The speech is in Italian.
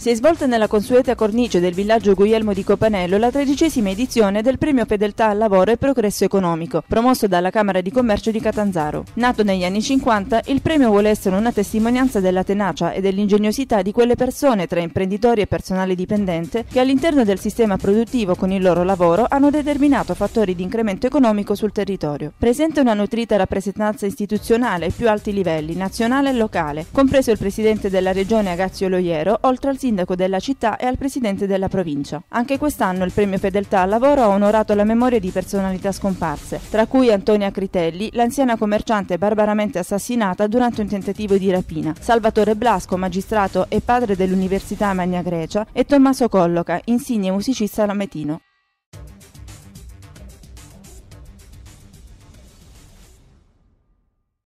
Si è svolta nella consueta cornice del villaggio Guglielmo di Copanello la 13ª edizione del Premio Fedeltà al Lavoro e Progresso Economico, promosso dalla Camera di Commercio di Catanzaro. Nato negli anni 50, il premio vuole essere una testimonianza della tenacia e dell'ingegnosità di quelle persone, tra imprenditori e personale dipendente, che all'interno del sistema produttivo con il loro lavoro hanno determinato fattori di incremento economico sul territorio. Presente una nutrita rappresentanza istituzionale ai più alti livelli, nazionale e locale, compreso il presidente della regione Agazio Loiero, oltre al sindaco della città e al presidente della provincia. Anche quest'anno il premio Fedeltà al Lavoro ha onorato la memoria di personalità scomparse, tra cui Antonia Critelli, l'anziana commerciante barbaramente assassinata durante un tentativo di rapina, Salvatore Blasco, magistrato e padre dell'Università Magna Grecia, e Tommaso Colloca, insigne musicista lametino.